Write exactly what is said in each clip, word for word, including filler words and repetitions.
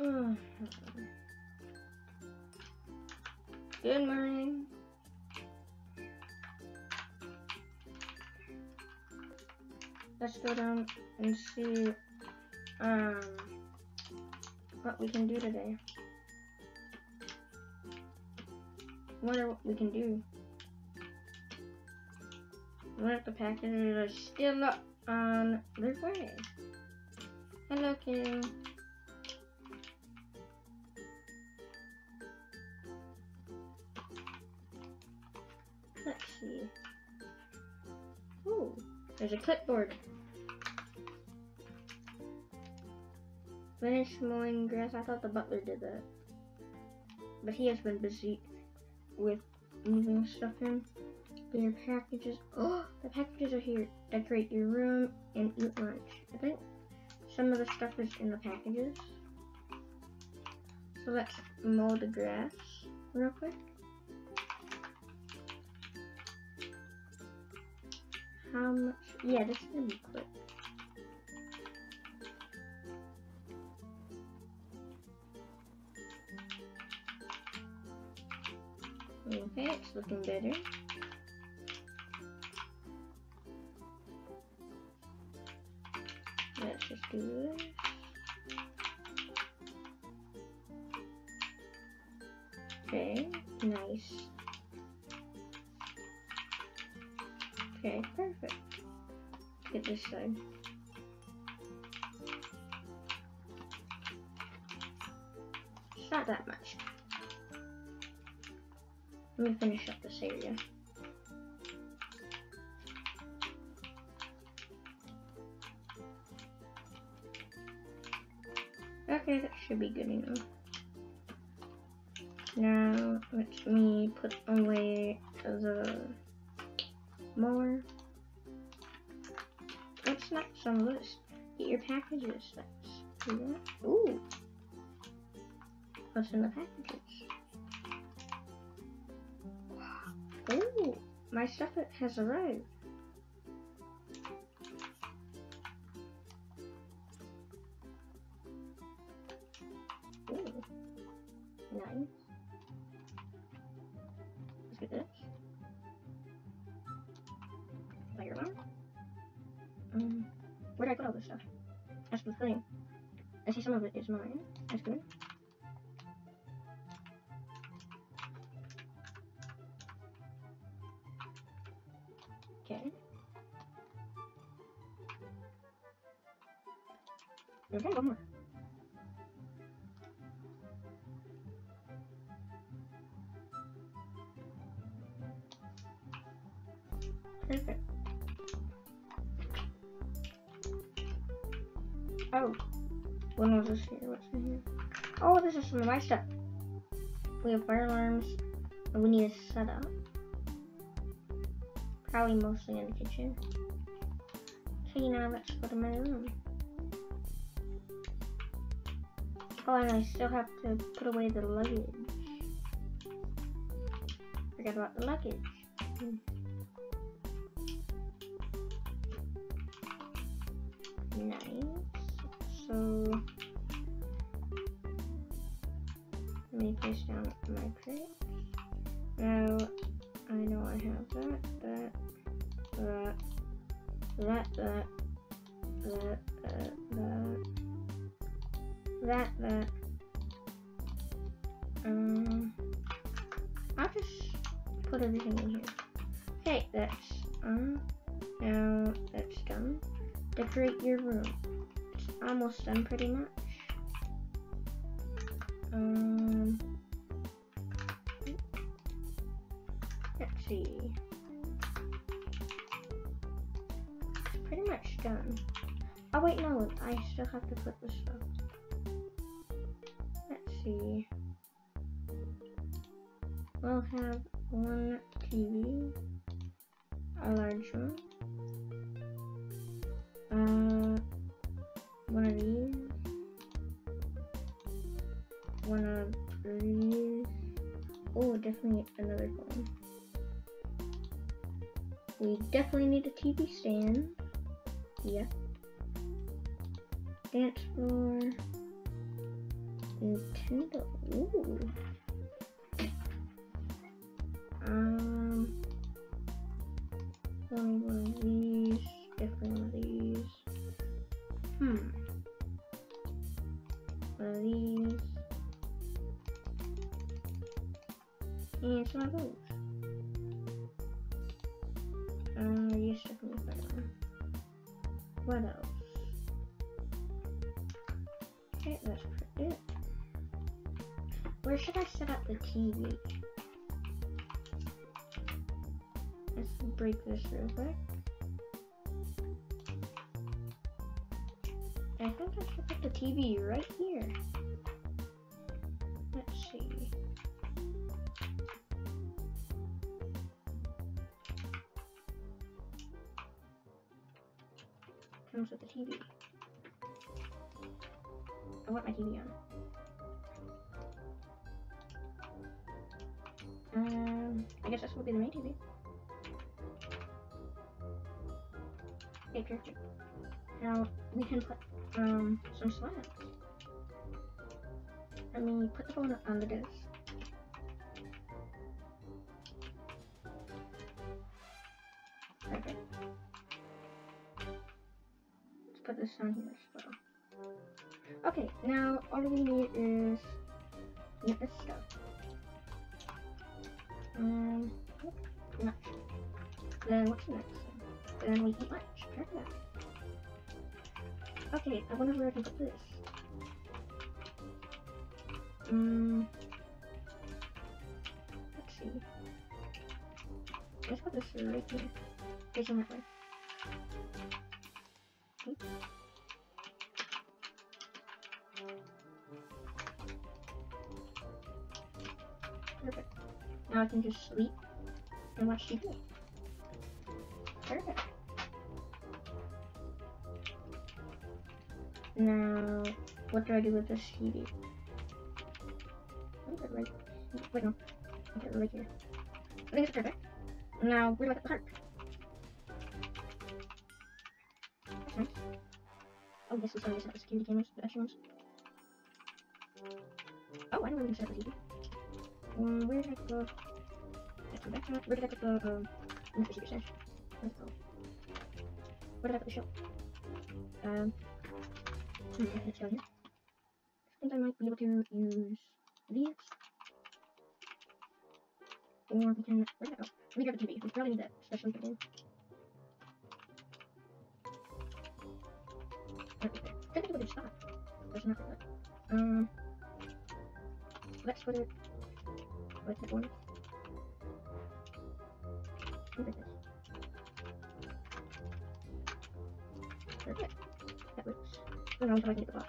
Mm-hmm. Good morning. Let's go down and see um, what we can do today. I wonder what we can do. I wonder if the packages are still up on their way. Hello, Kitty. Let's see. Ooh, there's a clipboard. Finish mowing grass. I thought the butler did that, but he has been busy with moving stuff in. Your packages. Oh, the packages are here. Decorate your room and eat lunch. I think some of the stuff is in the packages. So let's mow the grass real quick. How much? Yeah, this is gonna be quick. Okay, it's looking better. Let's just do this. Okay, nice. Okay, perfect. Get this side. It's not that much. Let me finish up this area. Okay, that should be good enough. Now, let me put away the mower. Let's knock some of this. Get your packages. Let's do that. Ooh! What's in the packages? Ooh! My stuff has arrived. Nice. Look at this. Like your mom? Um, where did I put all this stuff? That's the thing. I see some of it is mine. That's good. Okay. Okay, one more. Perfect. Oh, when was this here? What's in here? Oh, this is some of my stuff. We have fire alarms, and we need a setup. Probably mostly in the kitchen. Okay, now let's go to my room. Oh, and I still have to put away the luggage. Forgot about the luggage. Hmm. Nice. So let me place down my crate. Now I know I have that, that, that, that, that, that, that, that, that, that. Um, I'll just put everything in here. Okay, that's um. Now that's done. Decorate your room. It's almost done pretty much. Um, let's see. It's pretty much done. Oh wait, no, I still have to put this up. Let's see. We'll have one T V, a large one. Uh, one of these, one of these, oh, definitely another one. We definitely need a T V stand, yeah. Dance floor, Nintendo. Ooh. Um, one, one of these, definitely one of these. Hmm. One of these. And some of those. Uh, yes, definitely that one. What else? Okay, that's pretty it. Where should I set up the T V? Let's break this real quick. I think I should put the T V right here. Let's see. Comes with the T V. I want my T V on. Um, I guess this will be the main T V. Okay, picture. Now we can put um some slabs. I mean, put the phone on the desk. Perfect. Let's put this on here as well. Okay, now all we need is get this stuff. Um, lunch. Then what's the next one? Then we eat lunch. Perfect. Okay, I wonder where I can put this. Um, let's see. Let's put this right here. There's one that way. Oops. Perfect. Now I can just sleep and watch T V. Perfect. Now, what do I do with this T V? Put it right. Wait, no. Put it right here. I think it's perfect. Now, where do I put the harp? That's nice. Oh, this is always not the security cameras, the extra ones. Oh, I don't really set the T V. Um, where did I go? Where did I put the, um, not the secret stash? What's it called? Where did I put the shelf? Um, hmm, let's go here. I think I might be able to use these. Or we can, where did I go? Let me grab the T V, we probably need that, especially for games. Right there. I think people can stop. That's not good. Um, let's put it. What's that one? Look at this. Perfect. That works. Oh, now I'm trying to get the box.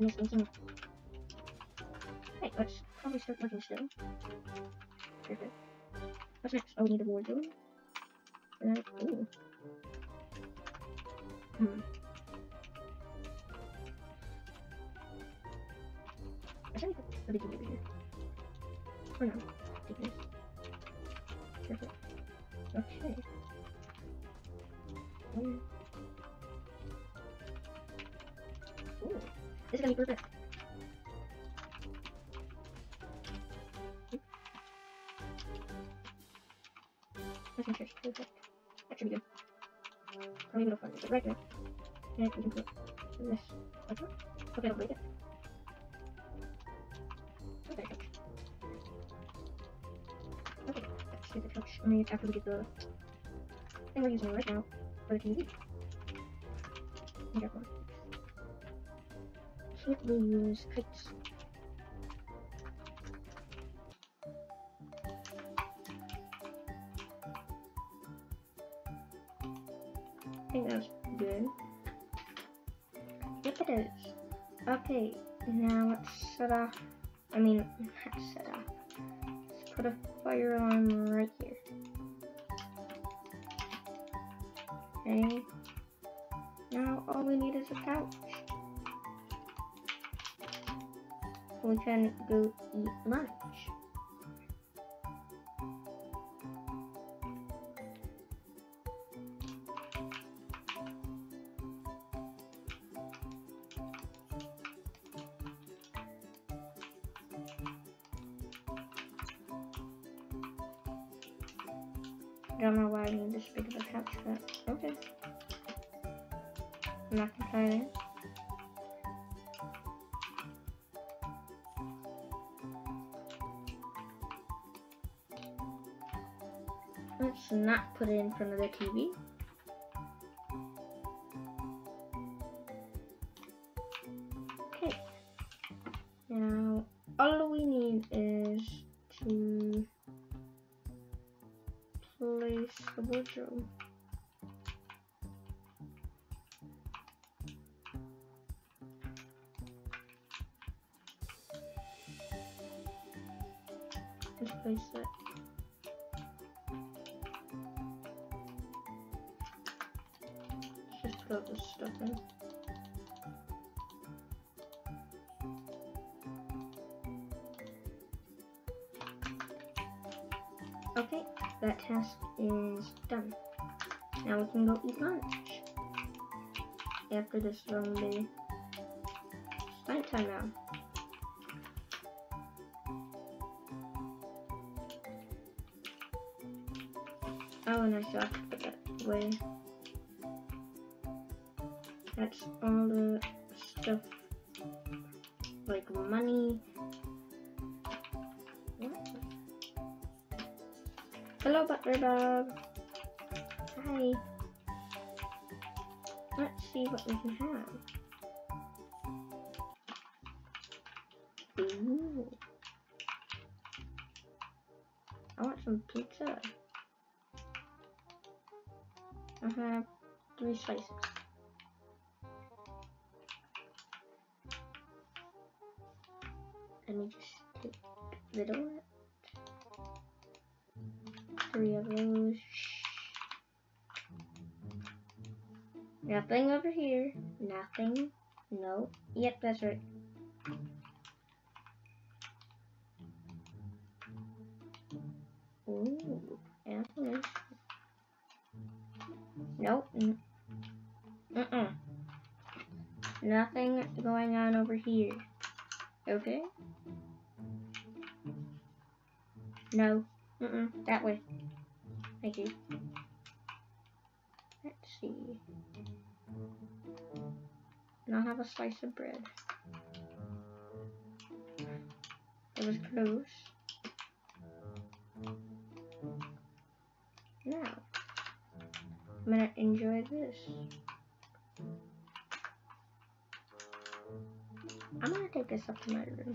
Yes, yes, yes. Hey, let's probably start looking still. Perfect. What's next? Oh, we need a wardrobe. And then, ooh. Hmm. I should put the big over here. Or no. Take this. Perfect. Okay. Ooh. Ooh. This is gonna be perfect. That's my church. Perfect. That should be good. Or maybe it'll find it right now. And we can put this. Okay, okay, I'll break it. Okay, let's do the couch. I mean, after we get the thing we're using right now for the T V. We got one. Can't we use kites? I think that was good. Yep, it is. Okay, now let's set off. I mean, let's set off. Let's put a fire alarm right here. Okay. Now all we need is a couch. We can go eat lunch. I don't know why I need this big of a pouch for that. Okay. I'm not complaining. Let's not put it in front of the T V. Okay. Now, all we need is to place the wardrobe. Let's place that. Just throw this stuff in. Okay, that task is done. Now we can go eat lunch. After this long day, it's night time now. Oh, and I still have to put that away. That's all the stuff, like money. What? Hello, Butterbug. Hi. Let's see what we can have. Ooh. I want some pizza. I have three slices. Let me just take the donut. Three of those. Nothing over here. Nothing. No. Yep, that's right. Ooh, apples. Nope. Uh-uh. Nothing going on over here. Okay. No. Mm-mm. That way. Thank you. Let's see. And I'll have a slice of bread. It was close. Now, I'm gonna enjoy this. I'm gonna take this up to my room.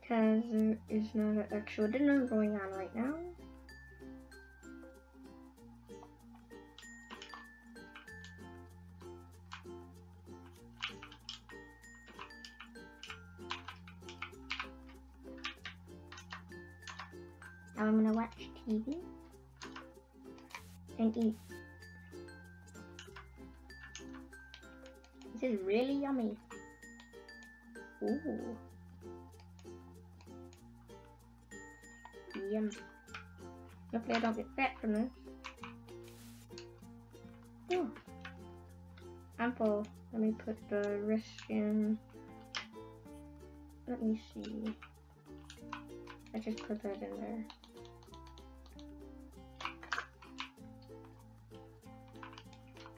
Because there is not an actual dinner going on right now. Now I'm gonna watch T V and eat. This is really yummy. Ooh. Yum. Hopefully I don't get fat from this. Ooh. I'm full. Let me put the wrist in. Let me see. I just put that in there.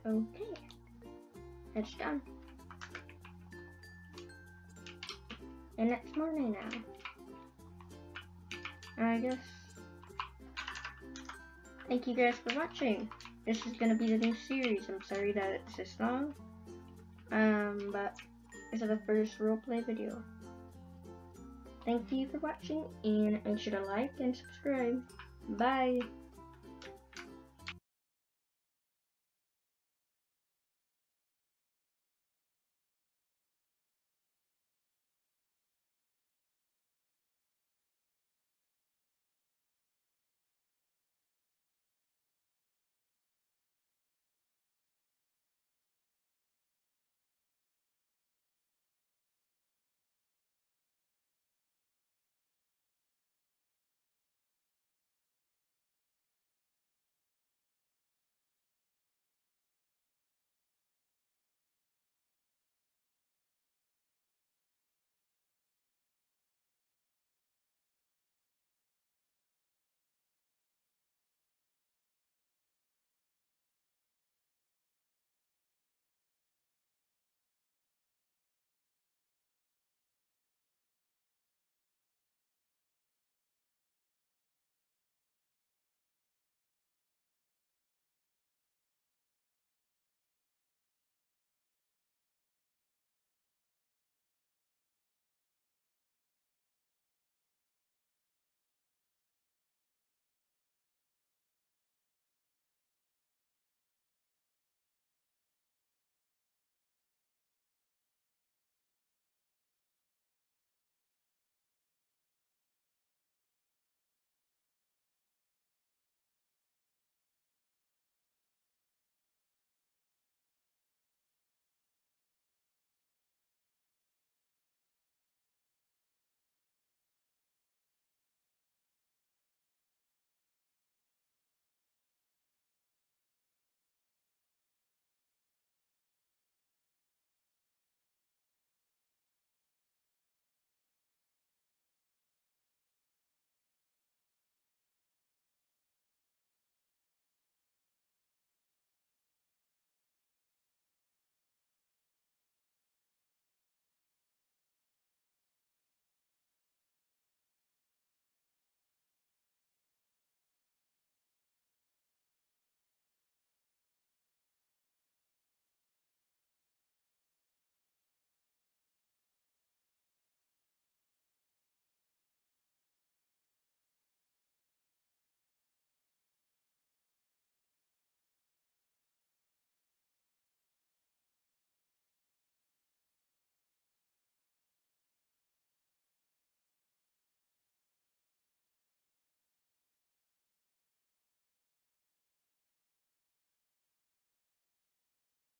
Okay. It's done. And it's morning now. I guess. Thank you guys for watching. This is gonna be the new series. I'm sorry that it's this long. Um, but this is the first roleplay video. Thank you for watching, and make sure to like and subscribe. Bye!